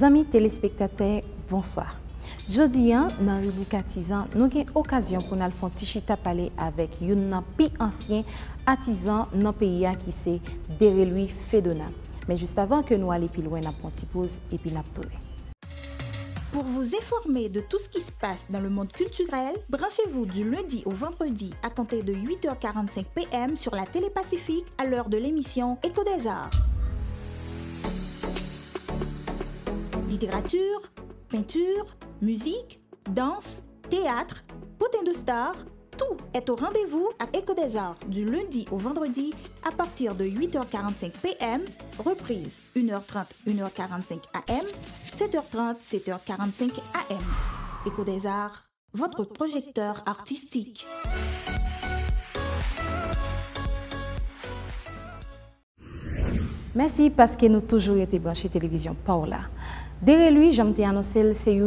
Amis téléspectateurs, bonsoir. Jeudi, dans Rubicatisan, nous avons l'occasion pour nous faire un petit chita parler avec un plus ancien artisan dans le pays qui c'est Delouis. Mais juste avant que nous allions plus loin, nous avons une petite pause et puis nous avons. Pour vous informer de tout ce qui se passe dans le monde culturel, branchez-vous du lundi au vendredi à compter de 8h45 p.m. sur la Télé Pacific à l'heure de l'émission Écho des Arts. Littérature, peinture, musique, danse, théâtre, potin de star, tout est au rendez-vous à Écho des Arts du lundi au vendredi à partir de 8h45 p.m, reprise 1h30, 1h45 a.m, 7h30, 7h45 a.m. Écho des Arts, votre projecteur artistique. Merci parce que nous avons toujours été branchés télévision Paola. Derrière lui, j'aime te annoncer c'est un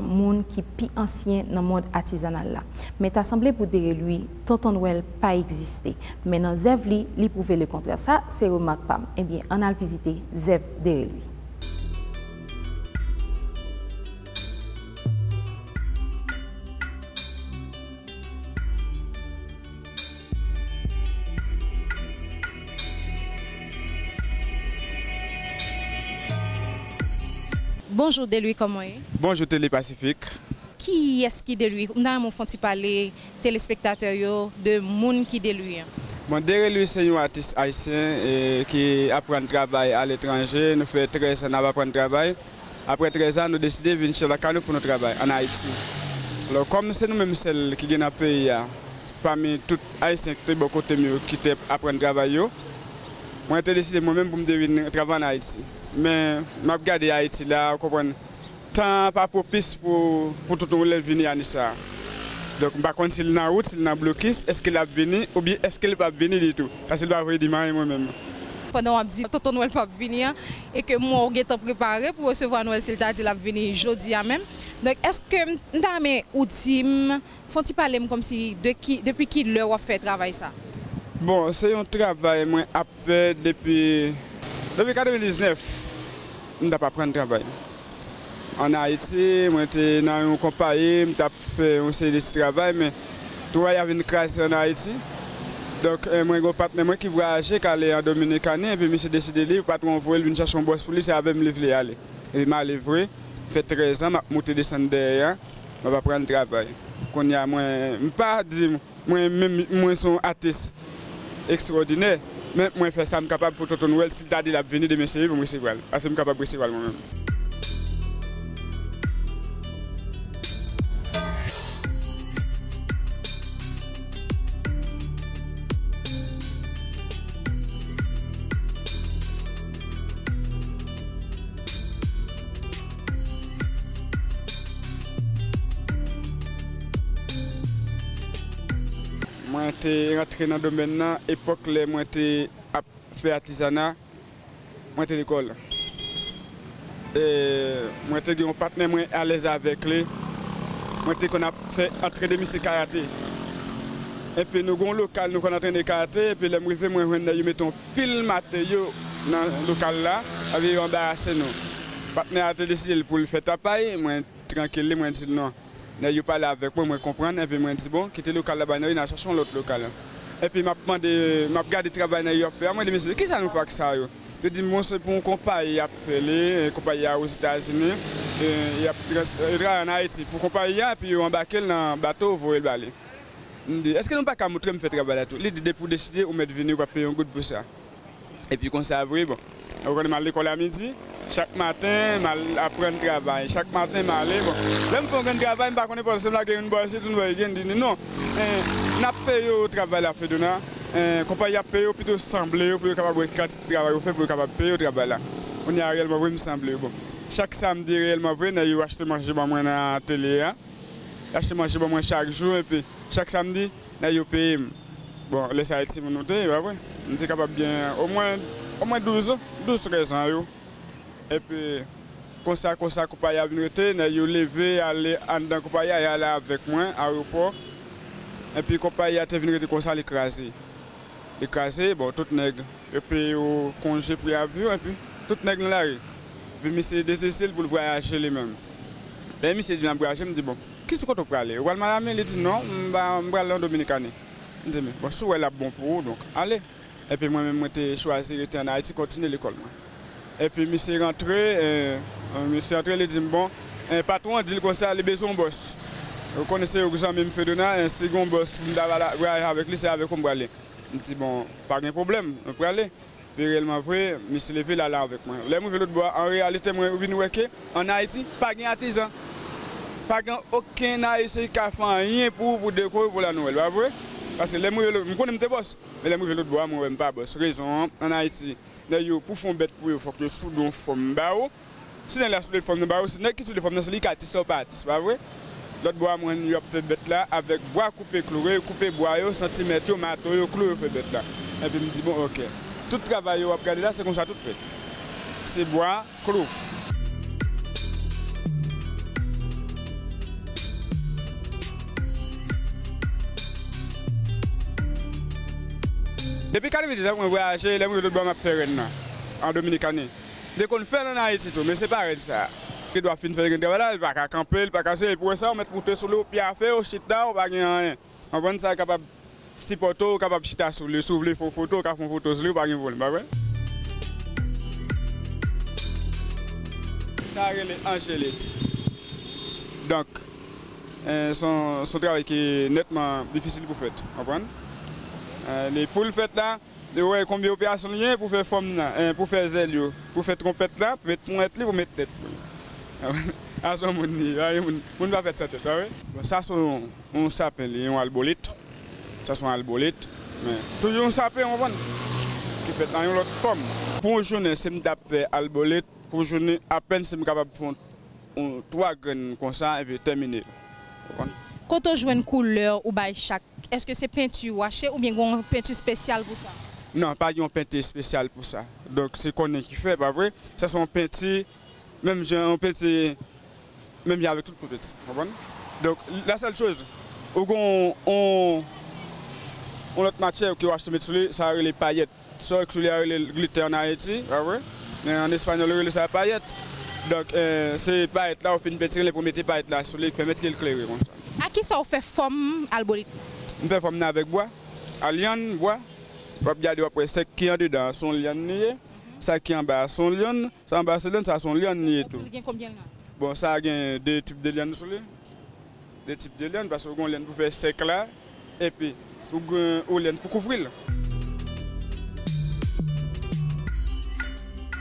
monde qui est plus ancien dans le monde artisanal. Mais t'as semblé pour derrière lui, Tonton Noël pas existé. Mais dans Zèv, il prouvait le contraire. Ça, c'est remarque pas. Eh bien, on a visité Zèv derrière lui. Bonjour Delouis, comment est-ce? Bonjour Télé Pacific. Qui est-ce qui Delouis? Nous avons fait parler téléspectateurs de monde qui Delouis. Bon, Delouis c'est un artiste haïtien qui apprend le travail à l'étranger. Nous fait 13 ans d'apprendre le travail. Après 13 ans, nous décidons de venir chez la Cano pour notre travail en Haïti. Alors comme c'est nous-mêmes celles qui viennent dans le pays, parmi tous les haïtiens qui ont appris le travail, moi j'ai décidé moi-même pour me travailler en Haïti. Mais je regarde Haïti là, je comprends. Tant pas propice pour tout le monde venir à Nissa. Donc, je ne sais pas s'il est en route, s'il est bloqué, est-ce qu'il va venir ou bien est-ce qu'il ne va pas venir du tout. Parce qu'il doit avoir des mains moi-même. Pendant qu'on dit que Tonton Noël ne va pas venir et que moi, je suis préparé pour recevoir Noël s'il t'a dit qu'il va venir aujourd'hui même. Donc, est-ce que dans mes outils, font-ils parler comme si depuis qui leur a fait travail ça? Bon, c'est un travail que j'ai fait depuis 1999. Je n'ai pas appris le travail. En Haïti, je suis dans une compagnie, je fais un série de travail, mais tout le monde a une crise en Haïti. Donc, moi, j'ai un partenaire qui voyageait, qui allait en Dominicanie, et puis je me suis décidé de envoyer une chercher un boss pour lui, c'est avec me livrer aller. Et je m'a livré, fait 13 ans, je monté descendre derrière, je vais prendre le travail. Quand il y a pas dire moi son artiste extraordinaire. Mais moi, je fais ça, je suis capable pour Tonton Noël, si Daddy l'a venu de me servir, je suis capable de me servir moi-même. Moi, je suis rentré dans le domaine à l'époque où j'ai fait artisanat, j'étais à l'école. J'étais un partenaire à l'aise avec lui. J'étais a fait entraîner de karaté. Et puis nous avons un local, nous avons entraîné karaté. Et puis les arrivés, nous avons mis un pile matériaux dans le local là, avec embarrassé nous. Le partenaire a décidé pour le faire taper, moi tranquille, moi dit non. Je parle avec moi, je comprends, et puis je dis bon, quitter le local là-bas, nous allons chercher l'autre local. Et puis je me regarde le travail dans York, je me dis, qu'est-ce que ça nous fait ça? Je dis, moi, c'est pour une compagnie qui a fait, une compagnie aux États-Unis, il travaille en Haïti. Pour une compagnie, puis il embarque dans le bateau, il va aller. Je dis, est-ce que nous ne pouvons pas montrer que je fais travail là-tout? Il dit, pour décider, on met venir, on va payer un goût pour ça. Et puis, comme ça, bon, on va aller à l'école à midi. Chaque matin, je apprends le travail. Chaque matin, je m'allais. Même quand je travaille, je ne connais pas une bourse, tout le monde dit non. Je paye le travail à Fedona. La compagnie a payé plutôt semblé pour être capable de faire le travail, pour être capable de payer le travail. On a réellement voulu me sembler. Chaque samedi, réellement, je vais acheter manger à la télé. Acheter manger à moi chaque jour. Et puis, chaque samedi, je paye. Bon, les Haïtiens m'ont noté. On était capable bien au moins 12-13 ans. Et puis, comme ça, la compagnie a venu, nous levé, aller dans la compagnie, aller avec moi à l'aéroport. Et puis, la compagnie a été venue comme ça, l'écraser. L'écraser, bon, tout le monde. Et puis, au congé prévu, et puis, tout le monde dans la rue. puis monsieur de Cécile pour le voyager lui-même. Ben monsieur dit voyager, me dit bon, qu'est-ce que tu peux aller? Ou alors madame elle dit non, on va aller en Dominicaine. Je dis mais bon, si elle a bon pour vous, donc allez. Et puis moi-même j'ai choisi de rester en Haïti, continuer l'école. Et puis monsieur rentré, monsieur rentré, il dit bon, patron dit comme ça, les besoins boss. Vous connaissez Jean-Mim Fedona, un second boss, vous allez avec lui, c'est avec moi aller. Je dis bon, pas de problème, on peut aller. Puis réellement vrai, je me suis levé là avec moi. Les mouvements de bois, en réalité, moi, je suis venu en Haïti, pas de artisan. Pas aucun Haïtien qui a fait rien pour décorer pour la nouvelle, vous voyez? Parce que les mouvements de bois, je connais mes boss, mais les mouvements de bois, moi, je ne suis pas boss. Raison, en Haïti, d'ailleurs, pour faire bête pour eux, il faut que sous une forme de barreau. Si dans la sous forme de barreau, si dans qui sous forme de silica, tu sors pas, vous voyez? L'autre bois, moi, je fais bête là avec bois coupé, cloué, coupé bois, centimètre, matos, cloué, fait bête là. Et puis je me dis, bon, ok. Tout travail au regardez là, c'est comme ça tout fait. C'est bois, clos. Depuis 90 ans, on voyage, les gens de bois m'a fait en Dominicaine. Dès qu'on fait en Haïti, mais c'est pareil ça. Il doit finir faire un travail, il va pas camper, il va casser, pour ça on met monter sur l'eau, puis à faire au chita, on va rien. On va ça capable. Si poto capable chita sur le soulever font photo ca font photos lui pas gain problème pas vrai ça relé Angélite donc son travail qui est nettement difficile pour faire comprendre les pour le fait là de ouais combien opération lien pour faire forme là pour faire zélio pour faire trompette là pour mettre trompette pour mettre tête à son monde va faire ça tête vrai ça son on s'appelle un albolite. Ça sont albolite, mais toujours on s'appelle on vend. Qui fait dans une autre forme. Pour une journée, si je fais albolite, pour une journée, à peine si je suis capable de faire 3 graines comme ça et puis terminer. Quand on joue une couleur ou by chaque, est-ce que c'est peinture washée ou bien une peinture spéciale pour ça? Non, pas une peinture spéciale pour ça. Donc c'est qu'on est qui fait, pas vrai? Ça sont peinture, même j'ai un peinture, même avec tout le petit. Donc la seule chose, on a une matière qui va se mettre sur lui, ça a les paillettes. Ça qui a les glitter en Haïti, mais en espagnol, on a les paillettes. Donc, ces paillettes-là, on fait une petite les premières paillettes-là sur lui qui permettent qu'ils éclairent comme ça. À qui ça on fait forme albolite? On fait forme avec bois, à liane, bois. On va regarder après ce qui est en dedans, son liane, ça qui est en bas, son liane, ça en bas, c'est liane, ça son liane et tout. Combien là? Bon, ça a deux types de lianes sur lui. Deux types de lianes, parce qu'on a liane pour faire sec là, et puis. Pour couvrir.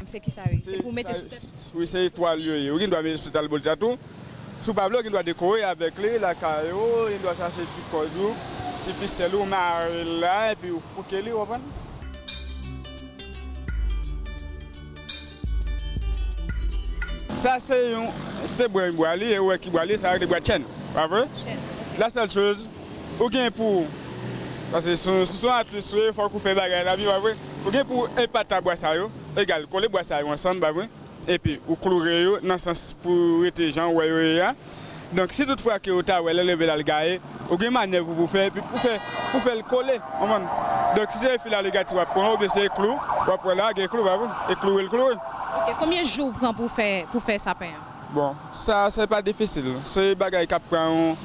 C'est qui ça? C'est pour mettre sous tête? Oui, c'est étoile. Il doit mettre sous tête le tatou. Sous Pablo, il doit décorer avec lui, la caillou, il doit chercher petit cordou, petit ficelle, marre là, et puis pour qu'il y ait. Ça, c'est bon, bois et ouais, qui boit, ça a des bois de chaîne. Pas vrai? La seule chose, au gain pour. Parce que si on a tout fait, il faut qu'on fasse des choses. Pour qu'on épate à bois, égal, qu'on les bois ensemble, et puis on clouer dans le sens pour les gens. Donc si toutefois que vous avez levé le gars, vous avez une manière pour faire, puis pour faire le coller. Donc si c'est fil à l'égal, tu vas prendre, c'est clou, tu vas prendre là, et clouer le clou. Combien de jours prend pour faire ça? Bon, ça c'est pas difficile. C'est des choses qui prennent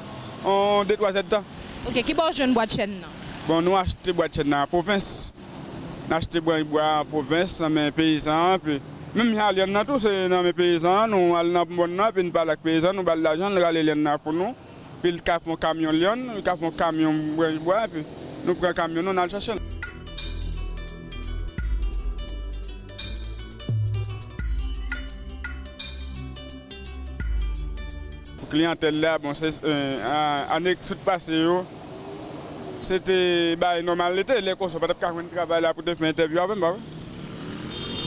en 2-3 temps. Ok, qui boit une boîte de chaîne? Bon, nous achetons bois de chêne dans la province. Nous achetons bois en province, dans les paysans. Puis, même si nous allons tous dans les paysans, nous allons dans les paysans, nous allons l'argent, nous allons pour nous. Puis le café, un camion lion, le café, un camion bois, puis nous prenons un camion, nous allons chercher. Pour la clientèle là, bon, c'est année qui passée. C'était normal l'été, les cours sont pas capables de travailler pour faire une interview avec moi.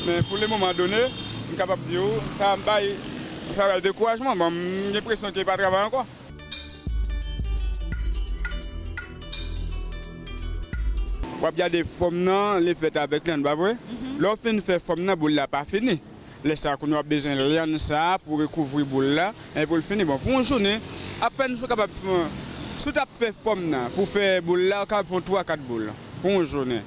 Mais pour le moment donné, je suis capable de dire que ça a le découragement. J'ai l'impression qu'il n'y a pas de travail encore. Il y a des formes, les fêtes avec les gens. Lorsque on fait forme, la boule n'est pas finie. Les sacs qu'on a besoin de rien pour recouvrir la boule et pour le finir. Pour une journée, à peine nous sommes capables de faire. Si tu as fait forme pour faire boule là, tu as fait 3-4 boules pour une journée.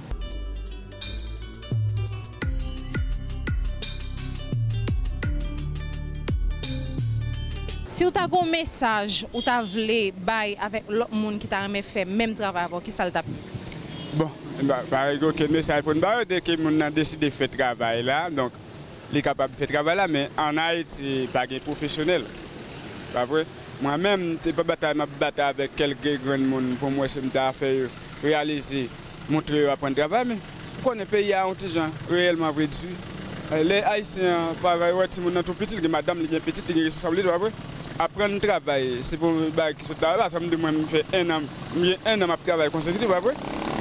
Si vous avez un message ou vous voulez bailler avec l'autre monde qui t'a fait même travail avant, qui ça le tape? Bon, par exemple, quel message pour nous dès que nous avons décidé de faire travail là, donc les capables de faire travail là, mais en Haïti, pas des professionnels. Pas vrai? Moi-même, je ne bataille avec quelques grands monde pour moi, c'est me faire réaliser, montrer apprendre travail, mais pourquoi on pays à un petit gens réellement vrai dessus? Les Haïtiens, par exemple, si on a tout petit, les madames, les petites, les responsables, pas vrai? Apprendre à travailler, c'est pour les bails qui sont là, ça me demande de faire un an à travailler consécutif, pas vrai?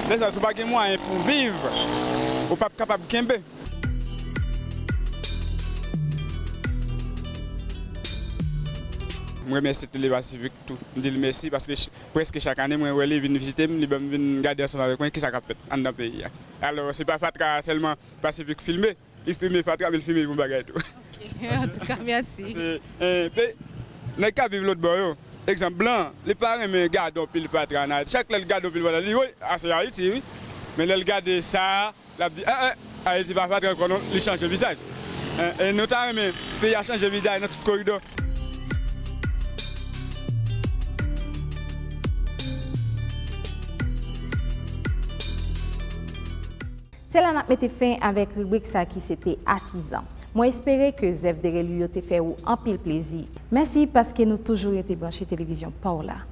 Mais ça ne sont pas des moyens pour vivre, ou pas capable de gagner. Je remercie Télé Pacific, je dis merci parce que presque chaque année, je viens visiter, je viens regarder ensemble avec moi qui ça fait dans le pays. Alors, ce n'est pas Fatra seulement Pacific filmé, il filme Fatra, mais il filme pour bagarre. Ok, en tout cas, merci. Nous avons vécu l'autre bord. Exemple blanc, les parents me gardent au pile Fatra. Chaque fois qu'ils gardent au pile Fatra, ils disent oui, c'est Haïti, oui. Mais ils gardent ça, ils disent ah, Haïti va Fatra, ils changent de visage. Et nous avons le pays a changé de visage dans tout le corridor. C'est là qu'on a mis fin avec la rubrique qui c'était ATIZAN. Moi j'espère que Zèv Derel lui a fait un pile plaisir. Merci parce que nous toujours été branchés télévision Paola.